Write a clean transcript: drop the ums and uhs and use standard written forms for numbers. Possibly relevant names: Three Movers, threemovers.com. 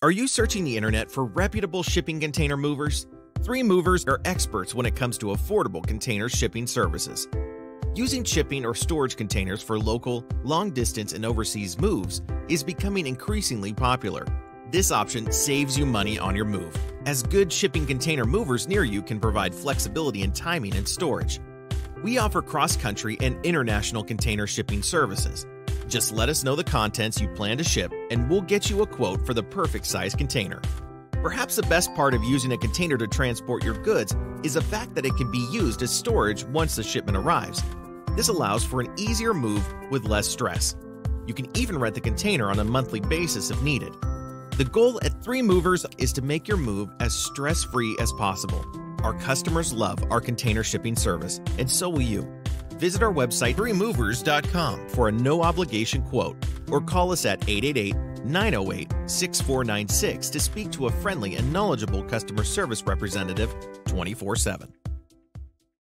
Are you searching the internet for reputable shipping container movers? Three Movers are experts when it comes to affordable container shipping services. Using shipping or storage containers for local, long-distance, and overseas moves is becoming increasingly popular. This option saves you money on your move, as good shipping container movers near you can provide flexibility in timing and storage. We offer cross-country and international container shipping services. Just let us know the contents you plan to ship and we'll get you a quote for the perfect size container. Perhaps the best part of using a container to transport your goods is the fact that it can be used as storage once the shipment arrives. This allows for an easier move with less stress. You can even rent the container on a monthly basis if needed. The goal at Three Movers is to make your move as stress-free as possible. Our customers love our container shipping service, and so will you. Visit our website, threemovers.com, for a no-obligation quote, or call us at 888-908-6496 to speak to a friendly and knowledgeable customer service representative 24/7.